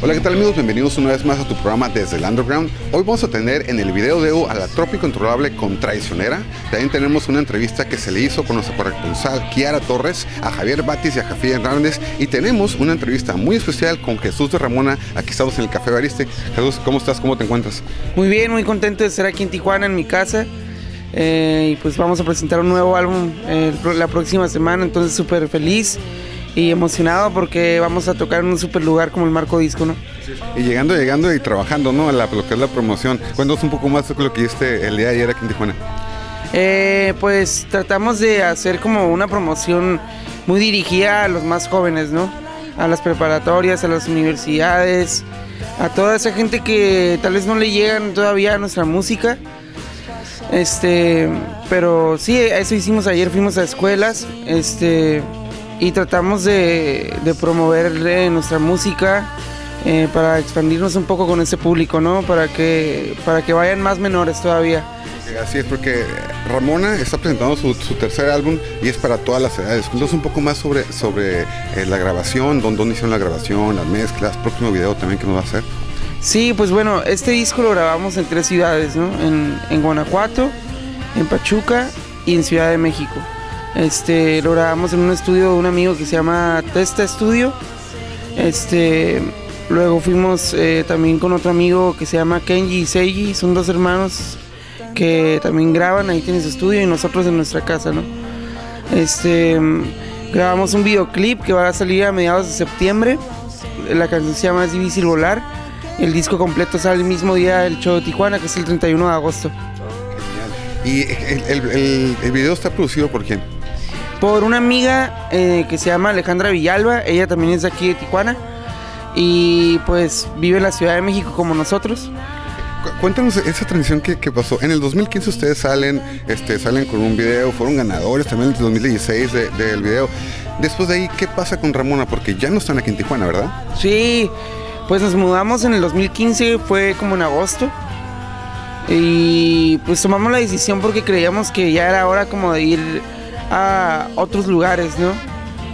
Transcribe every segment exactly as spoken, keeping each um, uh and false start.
Hola, ¿qué tal amigos? Bienvenidos una vez más a tu programa Desde el Underground. Hoy vamos a tener en el video D E U a La Tropa Incontrolable con Traicionera. También tenemos una entrevista que se le hizo con nuestra corresponsal Kiara Torres, a Javier Bátiz y a Hafid Hernández. Y tenemos una entrevista muy especial con Jesús de Ramona. Aquí estamos en el Café Bariste. Jesús, ¿cómo estás? ¿Cómo te encuentras? Muy bien, muy contento de estar aquí en Tijuana, en mi casa. Eh, y pues vamos a presentar un nuevo álbum eh, la próxima semana, entonces súper feliz y emocionado porque vamos a tocar en un super lugar como el Marco Disco, ¿no? Y llegando, llegando y trabajando, ¿no? La, lo que es la promoción. Cuéntanos un poco más de lo que hiciste el día de ayer aquí en Tijuana. Eh, pues tratamos de hacer como una promoción muy dirigida a los más jóvenes, ¿no? A las preparatorias, a las universidades, a toda esa gente que tal vez no le llegan todavía a nuestra música. Este, pero sí, eso hicimos ayer, fuimos a escuelas, este... y tratamos de, de promover nuestra música eh, para expandirnos un poco con ese público, ¿no? Para que, para que vayan más menores todavía. Así es, porque Ramona está presentando su, su tercer álbum y es para todas las edades. Cuéntanos un poco más sobre, sobre eh, la grabación, dónde, dónde hicieron la grabación, las mezclas, próximo video también que nos va a hacer. Sí, pues bueno, este disco lo grabamos en tres ciudades, ¿no? En, en Guanajuato, en Pachuca y en Ciudad de México. Este, lo grabamos en un estudio de un amigo que se llama Testa Studio. Este, luego fuimos eh, también con otro amigo que se llama Kenji y Seiji. Son dos hermanos que también graban, ahí tienen su estudio, y nosotros en nuestra casa, ¿no? Este, grabamos un videoclip que va a salir a mediados de septiembre. La canción se llama Es Difícil Volar. El disco completo sale el mismo día del show de Tijuana, que es el treinta y uno de agosto. ¿Y el, el, el, el video está producido por quién? Por una amiga eh, que se llama Alejandra Villalba. Ella también es de aquí de Tijuana y pues vive en la Ciudad de México como nosotros. Cuéntanos esa transición que, que pasó. En el dos mil quince ustedes salen, este, salen con un video, fueron ganadores también en el dos mil dieciséis del de, de video. Después de ahí, ¿qué pasa con Ramona? Porque ya no están aquí en Tijuana, ¿verdad? Sí, pues nos mudamos en el dos mil quince, fue como en agosto. Y pues tomamos la decisión porque creíamos que ya era hora como de ir a otros lugares, ¿no?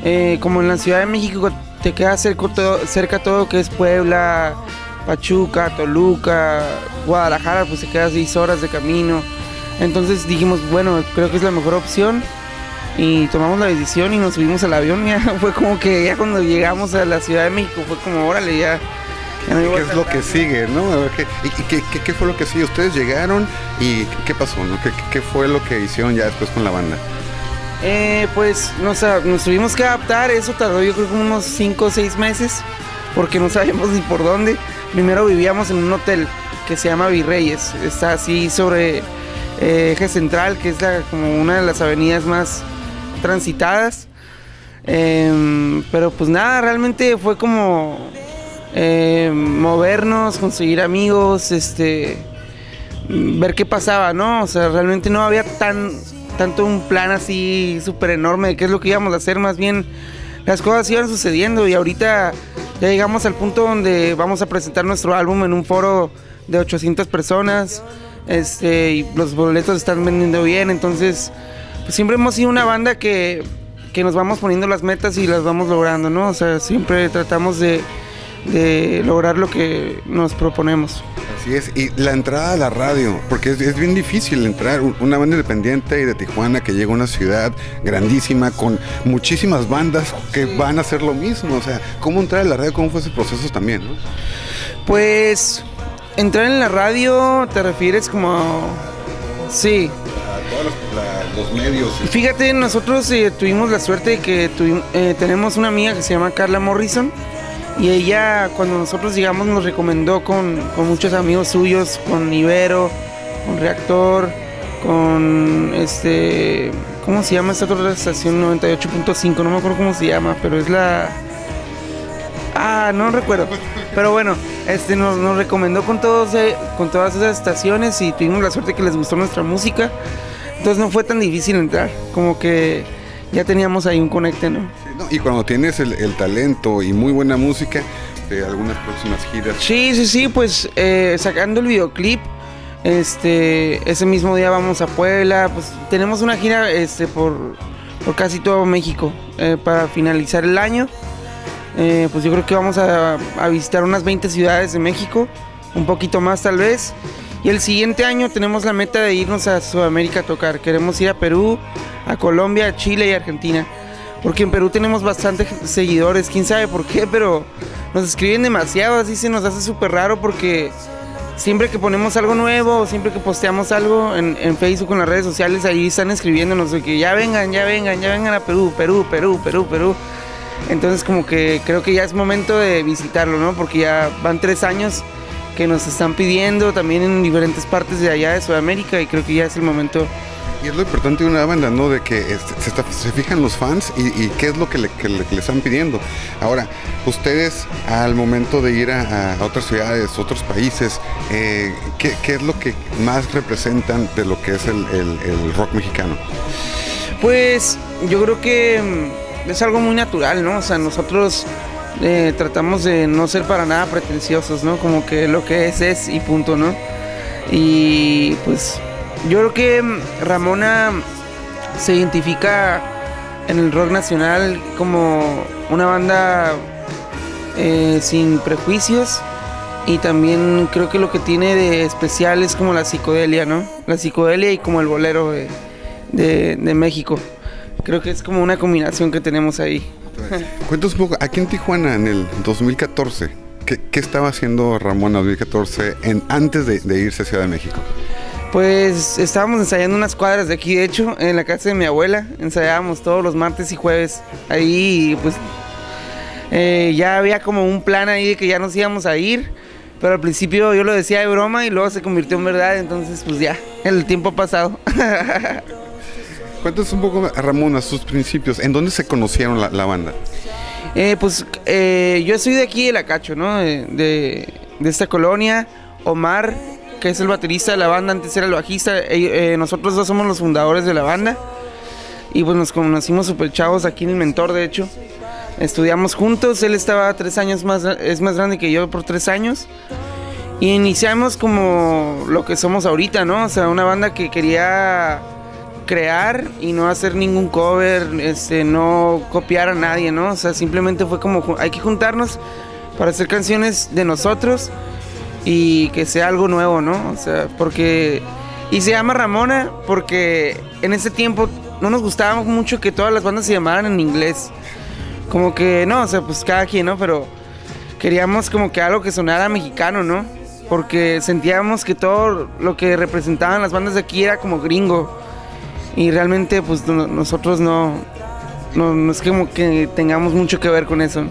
Eh, como en la Ciudad de México te queda cerca todo, cerca todo que es Puebla, Pachuca, Toluca, Guadalajara, pues te queda seis horas de camino. Entonces dijimos, bueno, creo que es la mejor opción y tomamos la decisión y nos subimos al avión. Ya fue como que ya cuando llegamos a la Ciudad de México fue como, órale, ya... ya no. ¿Qué es lo que sigue, no? ¿Y qué, qué, qué fue lo que sigue? Ustedes llegaron y ¿qué pasó? ¿No? ¿Qué, qué fue lo que hicieron ya después con la banda? Eh, pues nos, nos tuvimos que adaptar, eso tardó yo creo como unos cinco o seis meses, porque no sabíamos ni por dónde. Primero vivíamos en un hotel que se llama Virreyes, está así sobre eh, Eje Central, que es la, como una de las avenidas más transitadas. Eh, pero pues nada, realmente fue como eh, movernos, conseguir amigos, este, ver qué pasaba, ¿no? O sea, realmente no había tan... tanto un plan así súper enorme de qué es lo que íbamos a hacer. Más bien las cosas iban sucediendo y ahorita ya llegamos al punto donde vamos a presentar nuestro álbum en un foro de ochocientas personas, este, y los boletos están vendiendo bien. Entonces pues siempre hemos sido una banda que, que nos vamos poniendo las metas y las vamos logrando, ¿no? O sea, siempre tratamos de, de lograr lo que nos proponemos. Así es, y la entrada a la radio, porque es, es bien difícil entrar, una banda independiente y de Tijuana que llega a una ciudad grandísima con muchísimas bandas que sí van a hacer lo mismo. O sea, ¿cómo entrar a la radio? ¿Cómo fue ese proceso también, no? Pues, entrar en la radio, ¿te refieres como...? Sí. A todos los, los medios. ¿Sí? Fíjate, nosotros eh, tuvimos la suerte de que tuvimos, eh, tenemos una amiga que se llama Carla Morrison. Y ella, cuando nosotros llegamos, nos recomendó con, con muchos amigos suyos, con Ibero, con Reactor, con este... ¿cómo se llama esta otra estación? noventa y ocho punto cinco, no me acuerdo cómo se llama, pero es la... ah, no recuerdo. Pero bueno, este nos, nos recomendó con, todos, eh, con todas esas estaciones y tuvimos la suerte que les gustó nuestra música. Entonces no fue tan difícil entrar, como que ya teníamos ahí un conecte, ¿no? No, y cuando tienes el, el talento y muy buena música, de algunas próximas giras. Sí, sí, sí, pues eh, sacando el videoclip, este, ese mismo día vamos a Puebla, pues tenemos una gira este, por, por casi todo México eh, para finalizar el año. Eh, pues yo creo que vamos a, a visitar unas veinte ciudades de México, un poquito más tal vez. Y el siguiente año tenemos la meta de irnos a Sudamérica a tocar. Queremos ir a Perú, a Colombia, a Chile y Argentina. Porque en Perú tenemos bastantes seguidores, quién sabe por qué, pero nos escriben demasiado, así se nos hace súper raro porque siempre que ponemos algo nuevo, siempre que posteamos algo en, en Facebook, en las redes sociales, ahí están escribiéndonos de que ya vengan, ya vengan, ya vengan a Perú, Perú, Perú, Perú, Perú. Entonces como que creo que ya es momento de visitarlo, ¿no? Porque ya van tres años que nos están pidiendo también en diferentes partes de allá de Sudamérica y creo que ya es el momento. Y es lo importante de una banda, ¿no? De que se, está, se fijan los fans y, y qué es lo que le, que, le, que le están pidiendo. Ahora, ustedes al momento de ir a, a otras ciudades, otros países, eh, ¿qué, ¿qué es lo que más representan de lo que es el, el, el rock mexicano? Pues yo creo que es algo muy natural, ¿no? O sea, nosotros eh, tratamos de no ser para nada pretenciosos, ¿no? Como que lo que es, es y punto, ¿no? Y pues yo creo que Ramona se identifica en el rock nacional como una banda eh, sin prejuicios y también creo que lo que tiene de especial es como la psicodelia, ¿no? La psicodelia y como el bolero de, de, de México. Creo que es como una combinación que tenemos ahí. Cuéntanos un poco, aquí en Tijuana en el dos mil catorce, ¿qué, qué estaba haciendo Ramona en dos mil catorce en, antes de, de irse a Ciudad de México? Pues estábamos ensayando unas cuadras de aquí, de hecho, en la casa de mi abuela. Ensayábamos todos los martes y jueves ahí, pues eh, ya había como un plan ahí de que ya nos íbamos a ir, pero al principio yo lo decía de broma y luego se convirtió en verdad, entonces pues ya, el tiempo ha pasado. Cuéntanos un poco, Ramona, sus principios, ¿en dónde se conocieron la, la banda? Eh, pues eh, yo soy de aquí, de La Cacho, ¿no? De, de, de esta colonia, Omar, que es el baterista de la banda, antes era el bajista, eh, eh, nosotros dos somos los fundadores de la banda y pues nos conocimos super chavos aquí en El Mentor, de hecho, estudiamos juntos, él estaba tres años más, es más grande que yo por tres años y iniciamos como lo que somos ahorita, ¿no? O sea, una banda que quería crear y no hacer ningún cover, este, no copiar a nadie, ¿no? O sea, simplemente fue como hay que juntarnos para hacer canciones de nosotros y que sea algo nuevo, ¿no? O sea, porque... Y se llama Ramona porque en ese tiempo no nos gustaba mucho que todas las bandas se llamaran en inglés. Como que, no, o sea, pues cada quien, ¿no? Pero queríamos como que algo que sonara mexicano, ¿no? Porque sentíamos que todo lo que representaban las bandas de aquí era como gringo. Y realmente, pues, no, nosotros no... No, no es como que tengamos mucho que ver con eso.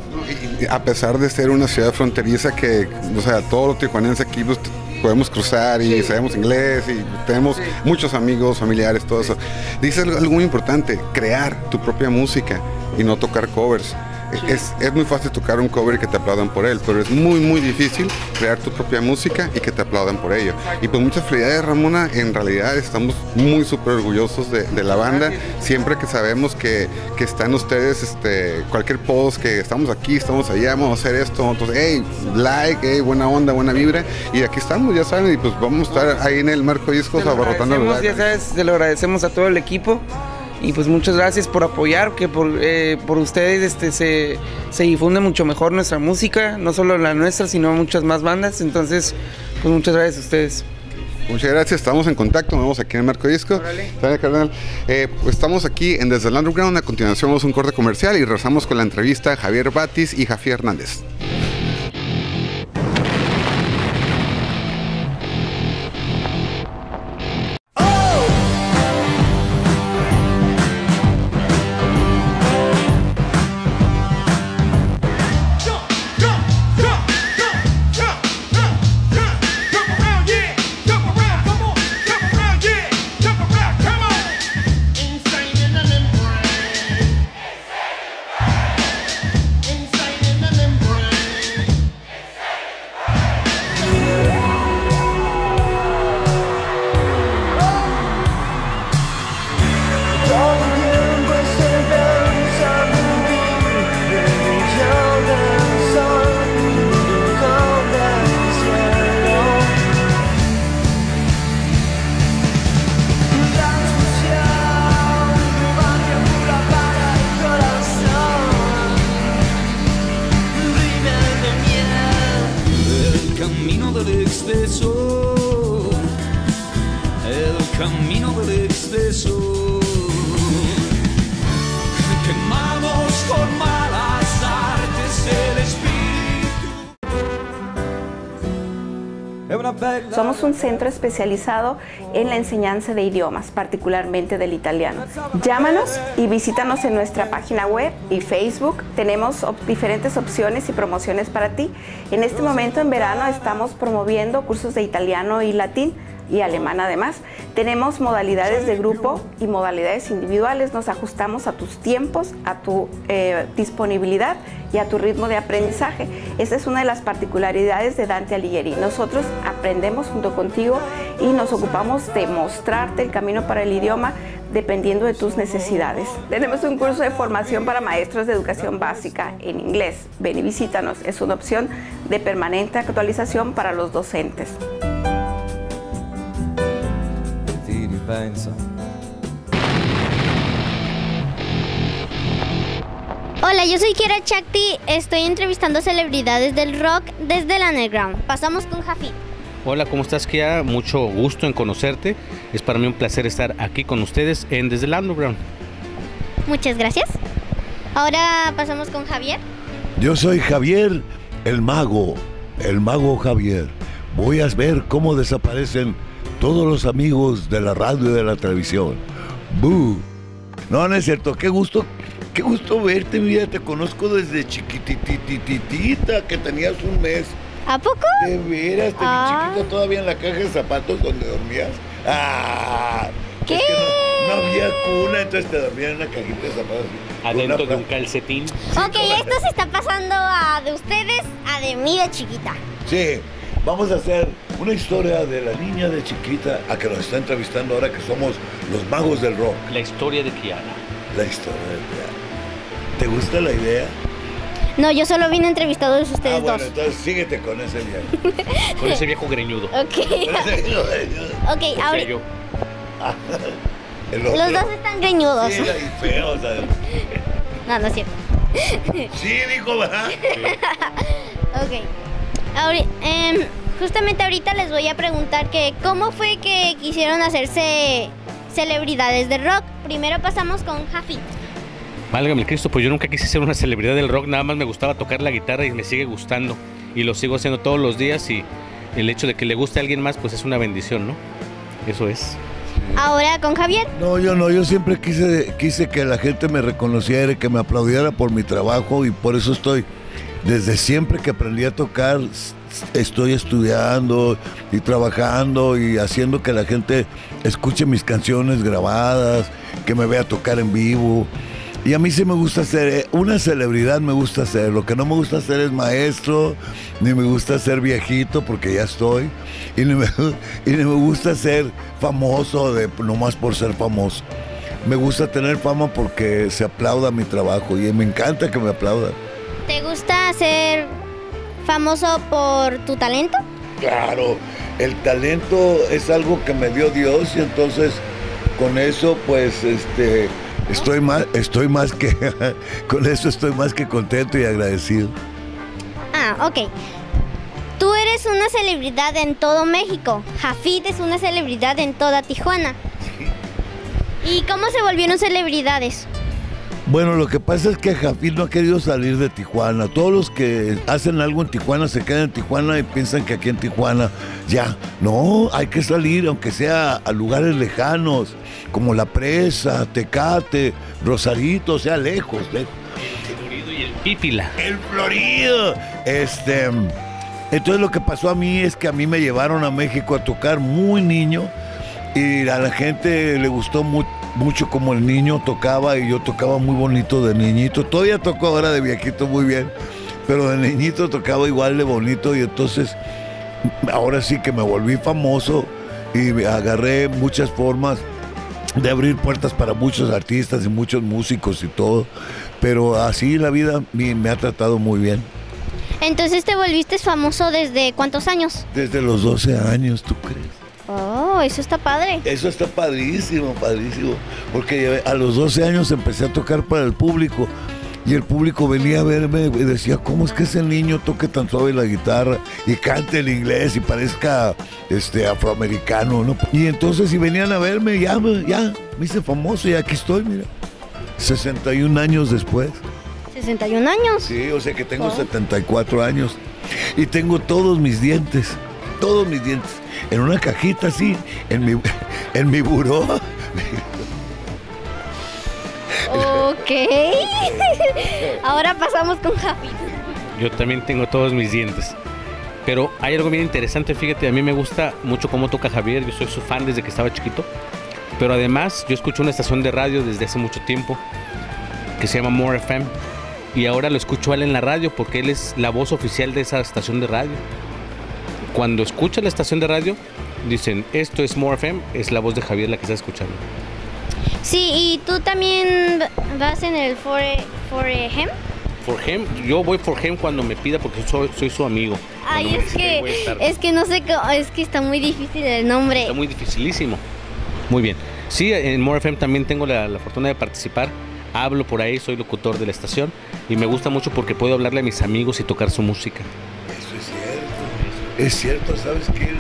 A pesar de ser una ciudad fronteriza que, o sea, todos los tijuanenses aquí pues, podemos cruzar y sí. sabemos inglés y tenemos sí. muchos amigos, familiares, todo sí. eso. Dices algo muy importante, crear tu propia música y no tocar covers. Sí. Es, es muy fácil tocar un cover y que te aplaudan por él, pero es muy, muy difícil crear tu propia música y que te aplaudan por ello. Y pues muchas felicidades, Ramona. En realidad estamos muy súper orgullosos de, de la banda. Siempre que sabemos que, que están ustedes, este, cualquier post, que estamos aquí, estamos allá, vamos a hacer esto, entonces, hey, like, hey, buena onda, buena vibra. Y aquí estamos, ya saben, y pues vamos a estar ahí en el Marco Discos abarrotando los likes. Ya sabes, te lo agradecemos a todo el equipo. Y pues muchas gracias por apoyar, que por, eh, por ustedes este, se, se difunde mucho mejor nuestra música, no solo la nuestra, sino muchas más bandas. Entonces, pues muchas gracias a ustedes. Muchas gracias, estamos en contacto, nos vemos aquí en el Marco Disco. Eh, pues estamos aquí en Desde el Underground, a continuación vamos a un corte comercial y regresamos con la entrevista a Javier Bátiz y Hafid Hernández. Brain. Somos un centro especializado en la enseñanza de idiomas, particularmente del italiano. Llámanos y visítanos en nuestra página web y Facebook. Tenemos op- diferentes opciones y promociones para ti. En este momento, en verano, estamos promoviendo cursos de italiano y latín y alemán. Además, tenemos modalidades de grupo y modalidades individuales. Nos ajustamos a tus tiempos, a tu eh, disponibilidad y a tu ritmo de aprendizaje. Esa es una de las particularidades de Dante Alighieri. Nosotros aprendemos junto contigo y nos ocupamos de mostrarte el camino para el idioma dependiendo de tus necesidades. Tenemos un curso de formación para maestros de educación básica en inglés. Ven y visítanos. Es una opción de permanente actualización para los docentes. Hola, yo soy Kiara Shakti, estoy entrevistando celebridades del rock desde el underground. Pasamos con Hafid. Hola, ¿cómo estás, Kiara? Mucho gusto en conocerte. Es para mí un placer estar aquí con ustedes en Desde el Underground. Muchas gracias. Ahora pasamos con Javier. Yo soy Javier, el mago, el mago Javier. Voy a ver cómo desaparecen todos los amigos de la radio y de la televisión. ¡Bú! No, no es cierto. Qué gusto, qué gusto verte, mira, te conozco desde chiquitititita, que tenías un mes. ¿A poco? De veras, te ah. vi chiquita todavía en la caja de zapatos donde dormías. ¡Ah! ¿Qué? Es que no, no había cuna, entonces te dormían en una cajita de zapatos. Adentro de un calcetín. Sí, ok, esto se está pasando a de ustedes a de mí de chiquita. Sí. Vamos a hacer una historia de la niña de chiquita a que nos está entrevistando ahora que somos los magos del rock. La historia de Kiara. La historia de Kiara. ¿Te gusta la idea? No, yo solo vine entrevistado de ustedes ah, bueno, dos. Entonces síguete con ese viejo. Con ese viejo greñudo. Ok. Con ese viejo greñudo. Ok, ahora. Yo. Los dos están greñudos. Sí, y feos. No, no es cierto. Sí, dijo, ¿verdad? Sí. Ok. Ahora, eh, justamente ahorita les voy a preguntar que cómo fue que quisieron hacerse celebridades de rock. Primero pasamos con Hafid. Válgame Cristo, pues yo nunca quise ser una celebridad del rock, nada más me gustaba tocar la guitarra y me sigue gustando. Y lo sigo haciendo todos los días y el hecho de que le guste a alguien más, pues es una bendición, ¿no? Eso es. Ahora con Javier. No, yo no, yo siempre quise, quise que la gente me reconociera y que me aplaudiera por mi trabajo y por eso estoy... Desde siempre que aprendí a tocar, estoy estudiando y trabajando y haciendo que la gente escuche mis canciones grabadas, que me vea tocar en vivo. Y a mí sí me gusta ser, una celebridad me gusta ser, lo que no me gusta ser es maestro, ni me gusta ser viejito porque ya estoy, y ni me, y ni me gusta ser famoso de, nomás por ser famoso. Me gusta tener fama porque se aplauda mi trabajo y me encanta que me aplaudan. ¿Te gusta ser famoso por tu talento? Claro, el talento es algo que me dio Dios y entonces con eso pues este estoy más estoy más que con eso estoy más que contento y agradecido. Ah, ok. Tú eres una celebridad en todo México. Hafid es una celebridad en toda Tijuana. Sí. ¿Y cómo se volvieron celebridades? Bueno, lo que pasa es que Hafid no ha querido salir de Tijuana. Todos los que hacen algo en Tijuana se quedan en Tijuana y piensan que aquí en Tijuana ya. No, hay que salir, aunque sea a lugares lejanos, como La Presa, Tecate, Rosarito, o sea, lejos, lejos. El Florido y el Pípila. ¡El Florido! Este, entonces lo que pasó a mí es que a mí me llevaron a México a tocar muy niño y a la gente le gustó mucho. Mucho como el niño tocaba y yo tocaba muy bonito de niñito. Todavía toco ahora de viejito muy bien, pero de niñito tocaba igual de bonito y entonces ahora sí que me volví famoso y agarré muchas formas de abrir puertas para muchos artistas y muchos músicos y todo, pero así la vida me ha tratado muy bien. Entonces te volviste famoso ¿desde cuántos años? Desde los doce años, ¿tú crees? Oh, eso está padre. Eso está padrísimo, padrísimo. Porque a los doce años empecé a tocar para el público. Y el público venía a verme y decía, ¿cómo es que ese niño toque tan suave la guitarra y cante el inglés y parezca este, afroamericano, ¿no? Y entonces si venían a verme, ya, ya, me hice famoso y aquí estoy, mira. sesenta y un años después. ¿sesenta y un años? Sí, o sea que tengo oh. setenta y cuatro años y tengo todos mis dientes. todos mis dientes en una cajita así, en mi, en mi buró. Ok. Ahora pasamos con Hafid. Yo también tengo todos mis dientes. Pero hay algo bien interesante, fíjate, a mí me gusta mucho cómo toca Javier, yo soy su fan desde que estaba chiquito. Pero además, yo escucho una estación de radio desde hace mucho tiempo que se llama More F M. Y ahora lo escucho a él en la radio porque él es la voz oficial de esa estación de radio. Cuando escucha la estación de radio, dicen, esto es More F M, es la voz de Javier la que está escuchando. Sí, y tú también vas en el For, for Him. For Him, yo voy For Him cuando me pida porque soy, soy su amigo. Ay, es que, que es que no sé, es que está muy difícil el nombre. Está muy dificilísimo. Muy bien. Sí, en More F M también tengo la, la fortuna de participar. Hablo por ahí, soy locutor de la estación y me gusta mucho porque puedo hablarle a mis amigos y tocar su música. Eso es cierto. Es cierto, ¿sabes qué?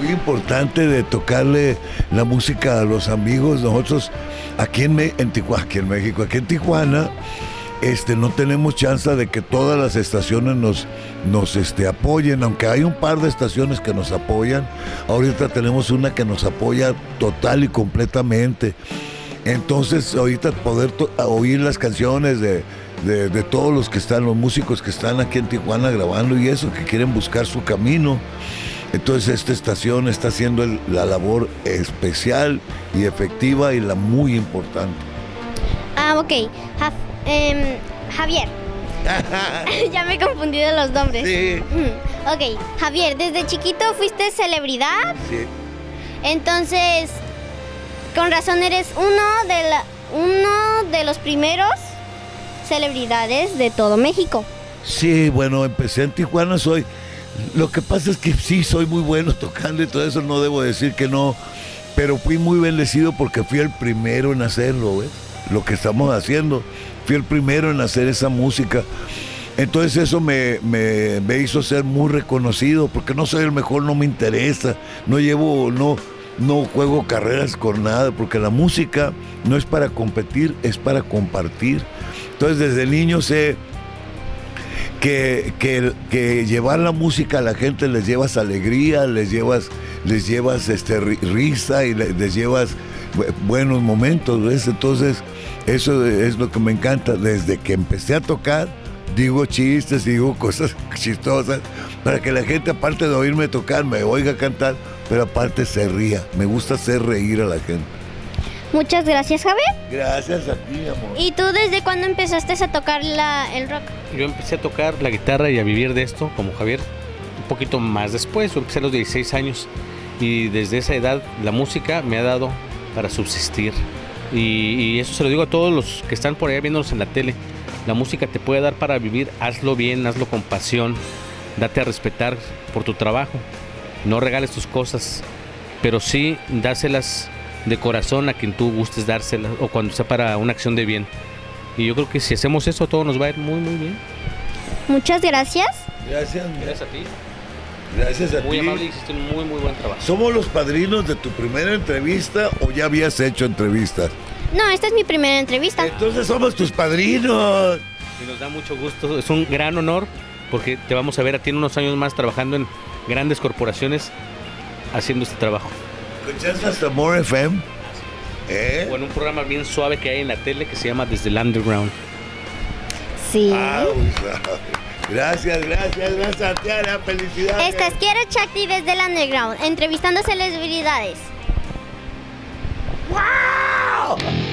Muy importante de tocarle la música a los amigos. Nosotros aquí en, Me en, Tijuana, aquí en México, aquí en Tijuana, este, no tenemos chance de que todas las estaciones nos, nos este, apoyen, aunque hay un par de estaciones que nos apoyan. Ahorita tenemos una que nos apoya total y completamente. Entonces ahorita poder oír las canciones de... De, de todos los que están, los músicos que están aquí en Tijuana grabando y eso, que quieren buscar su camino. Entonces esta estación está haciendo el, la labor especial y efectiva y la muy importante. Ah, ok. Jaf, eh, Javier. Ya me he confundido los nombres. Sí. Ok, Javier, desde chiquito fuiste celebridad. Sí. Entonces, con razón eres uno de, la, uno de los primeros celebridades de todo México. Sí, bueno, empecé en Tijuana, soy... Lo que pasa es que sí, soy muy bueno tocando y todo eso, no debo decir que no, pero fui muy bendecido porque fui el primero en hacerlo, ¿ves? Lo que estamos haciendo, fui el primero en hacer esa música. Entonces eso me, me, me hizo ser muy reconocido, porque no soy el mejor, no me interesa, no llevo... no No juego carreras con nada, porque la música no es para competir, es para compartir. Entonces desde niño sé que, que, que llevar la música a la gente, les llevas alegría, les llevas, les llevas este, risa y les llevas buenos momentos, ¿ves? Entonces eso es lo que me encanta. Desde que empecé a tocar, digo chistes, digo cosas chistosas, para que la gente, aparte de oírme tocar, me oiga cantar, pero aparte se ría. Me gusta hacer reír a la gente. Muchas gracias, Javier. Gracias a ti, amor. ¿Y tú desde cuándo empezaste a tocar la, el rock? Yo empecé a tocar la guitarra y a vivir de esto, como Javier, un poquito más después. Yo empecé a los dieciséis años y desde esa edad la música me ha dado para subsistir. Y, y eso se lo digo a todos los que están por allá viéndonos en la tele. La música te puede dar para vivir, hazlo bien, hazlo con pasión, date a respetar por tu trabajo. No regales tus cosas, pero sí dáselas de corazón a quien tú gustes dárselas o cuando sea para una acción de bien. Y yo creo que si hacemos eso, todo nos va a ir muy, muy bien. Muchas gracias. Gracias. Gracias a ti. Gracias a ti. Muy amable, hiciste un muy, muy buen trabajo. ¿Somos los padrinos de tu primera entrevista o ya habías hecho entrevistas? No, esta es mi primera entrevista. Entonces somos tus padrinos. Y nos da mucho gusto, es un gran honor porque te vamos a ver a ti en unos años más trabajando en grandes corporaciones haciendo este trabajo. ¿Escuchaste hasta More F M? ¿Eh? O en un programa bien suave que hay en la tele que se llama Desde el Underground. Sí. Ah, gracias, gracias, gracias, Kiara, felicidades. Esta es Kiara Shakti desde el Underground, entrevistando celebridades. ¡Wow! Brain.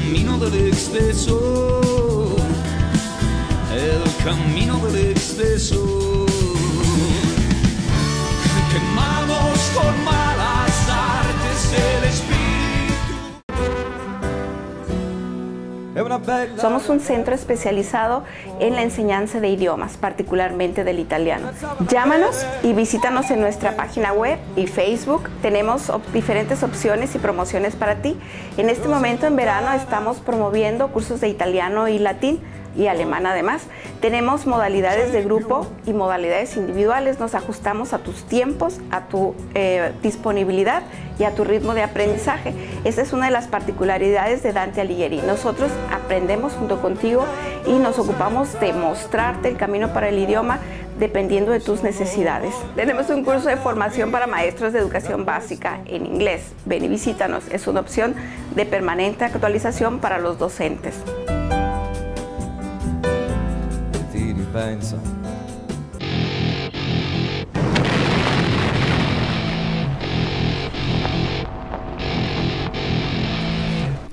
camino del exceso, el camino del exceso. Quemamos con malas artes el espíritu. Somos un centro especializado en la enseñanza de idiomas, particularmente del italiano. Llámanos y visítanos en nuestra página web y Facebook. Tenemos op- diferentes opciones y promociones para ti. En este momento, en verano, estamos promoviendo cursos de italiano y latín y alemán. Además, tenemos modalidades de grupo y modalidades individuales. Nos ajustamos a tus tiempos, a tu eh, disponibilidad y a tu ritmo de aprendizaje. Esa es una de las particularidades de Dante Alighieri. Nosotros aprendemos junto contigo y nos ocupamos de mostrarte el camino para el idioma dependiendo de tus necesidades. Tenemos un curso de formación para maestros de educación básica en inglés. Ven y visítanos. Es una opción de permanente actualización para los docentes.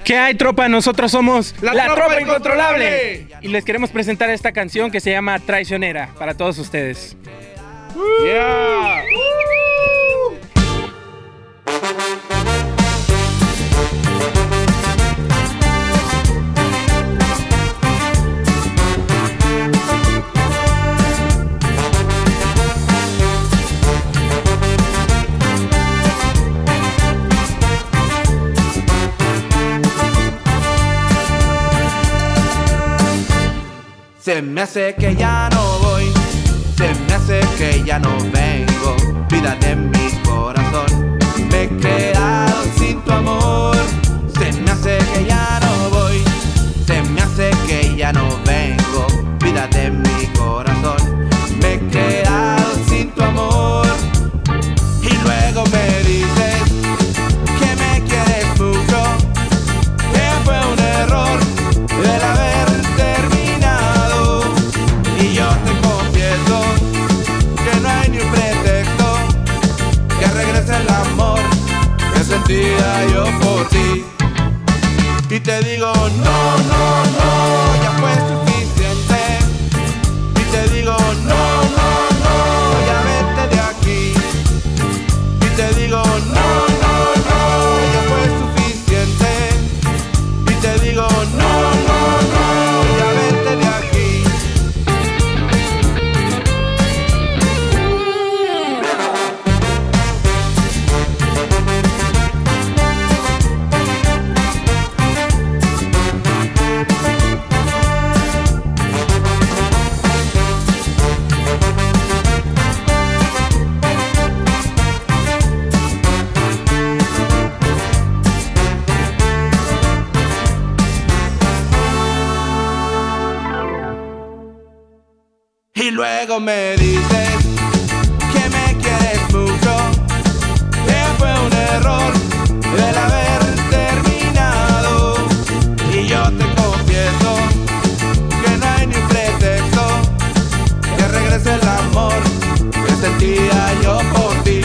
¿Qué hay, tropa? Nosotros somos La, la tropa, tropa Incontrolable. Incontrolable y les queremos presentar esta canción que se llama Traicionera para todos ustedes. Yeah. Se me hace que ya no voy, se me hace que ya no vengo, vida de mi corazón, me he quedado sin tu amor. Se me hace que ya no voy, se me hace que ya no vengo, vida de mi corazón, me he quedado sin tu amor. Y luego me dices que me quieres mucho, que fue un error de la vez. Yo por ti y te digo no, no, no, ya fue suficiente. Y te digo no, no, no, ya vete de aquí. Y te digo no, no, no, ya fue suficiente. Y te digo no, no, no, ya vete de luego me dices que me quieres mucho, que fue un error el haber terminado. Y yo te confieso que no hay ni un pretexto que regrese el amor que sentía yo por ti.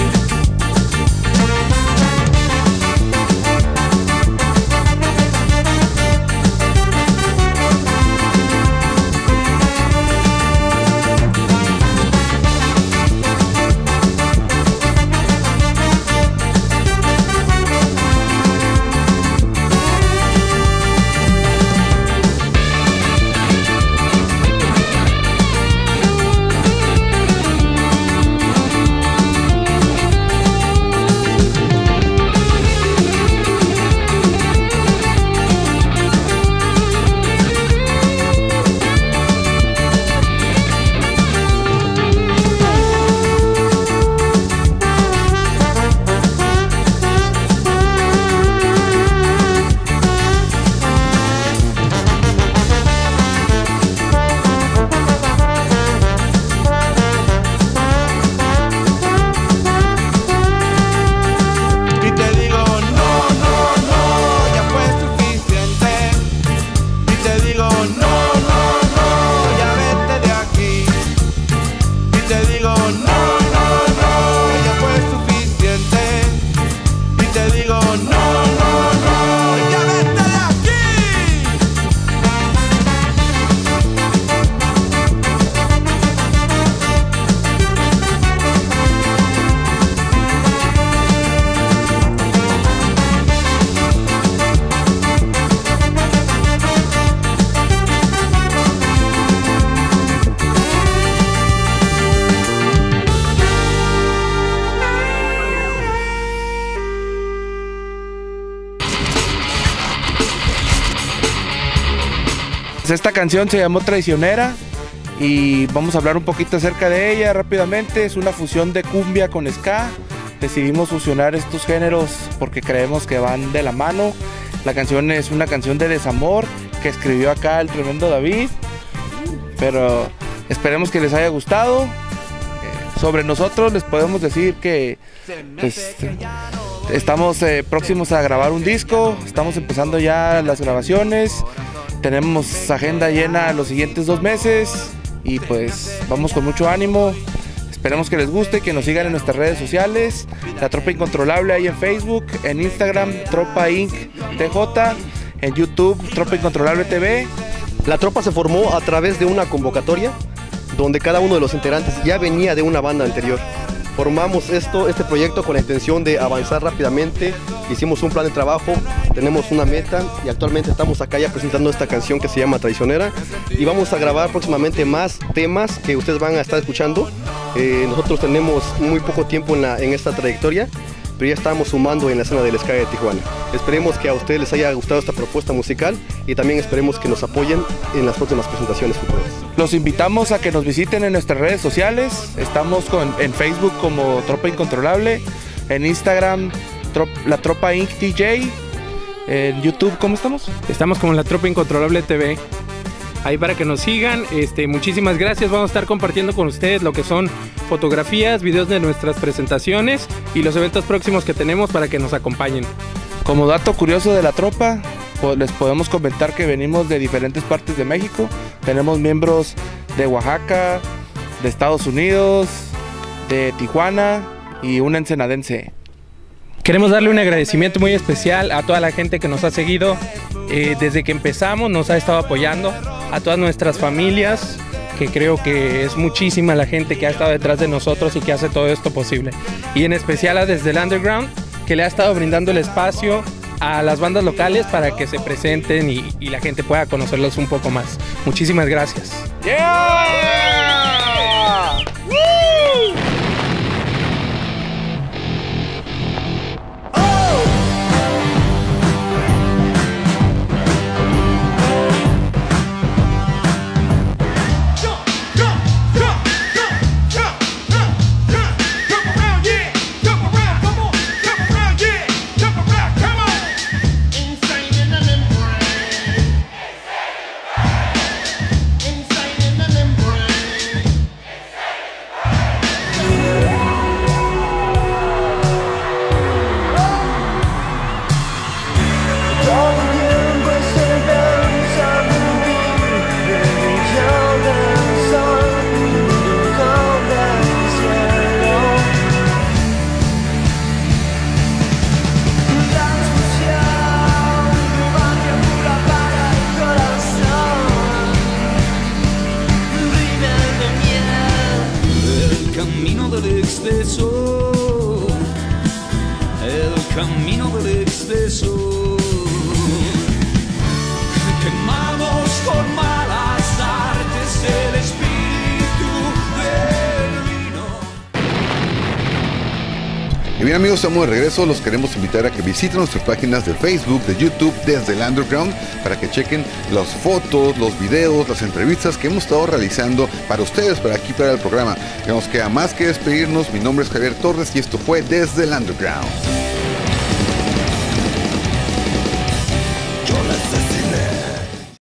Esta canción se llamó Traicionera y vamos a hablar un poquito acerca de ella rápidamente. Es una fusión de cumbia con ska. Decidimos fusionar estos géneros porque creemos que van de la mano. La canción es una canción de desamor que escribió acá el tremendo David. Pero esperemos que les haya gustado. Eh, sobre nosotros les podemos decir que pues, estamos eh, próximos a grabar un disco. Estamos empezando ya las grabaciones. Tenemos agenda llena los siguientes dos meses y pues vamos con mucho ánimo. Esperemos que les guste, que nos sigan en nuestras redes sociales, La Tropa Incontrolable ahí en Facebook, en Instagram, Tropa Incorporated. T J, en YouTube, Tropa Incontrolable T V. La Tropa se formó a través de una convocatoria donde cada uno de los integrantes ya venía de una banda anterior. Formamos esto, este proyecto con la intención de avanzar rápidamente, hicimos un plan de trabajo, tenemos una meta y actualmente estamos acá ya presentando esta canción que se llama Traicionera y vamos a grabar próximamente más temas que ustedes van a estar escuchando. Eh, nosotros tenemos muy poco tiempo en, la, en esta trayectoria, pero ya estamos sumando en la escena del ska de Tijuana. Esperemos que a ustedes les haya gustado esta propuesta musical y también esperemos que nos apoyen en las próximas presentaciones futuras. Los invitamos a que nos visiten en nuestras redes sociales. Estamos con, en Facebook como Tropa Incontrolable, en Instagram Trop, La Tropa Incorporated T J, en YouTube, ¿cómo estamos? Estamos como La Tropa Incontrolable T V. Ahí para que nos sigan, este, muchísimas gracias. Vamos a estar compartiendo con ustedes lo que son fotografías, videos de nuestras presentaciones y los eventos próximos que tenemos para que nos acompañen. Como dato curioso de La Tropa, pues les podemos comentar que venimos de diferentes partes de México. Tenemos miembros de Oaxaca, de Estados Unidos, de Tijuana y un ensenadense. Queremos darle un agradecimiento muy especial a toda la gente que nos ha seguido eh, desde que empezamos, nos ha estado apoyando, a todas nuestras familias, que creo que es muchísima la gente que ha estado detrás de nosotros y que hace todo esto posible. Y en especial a Desde el Underground, que le ha estado brindando el espacio a las bandas locales para que se presenten y, y la gente pueda conocerlos un poco más. Muchísimas gracias. Yeah. Woo. Amigos, estamos de regreso. Los queremos invitar a que visiten nuestras páginas de Facebook, de YouTube, Desde el Underground, para que chequen las fotos, los videos, las entrevistas que hemos estado realizando para ustedes, para aquí, para el programa. Ya nos queda más que despedirnos. Mi nombre es Javier Torres y esto fue Desde el Underground.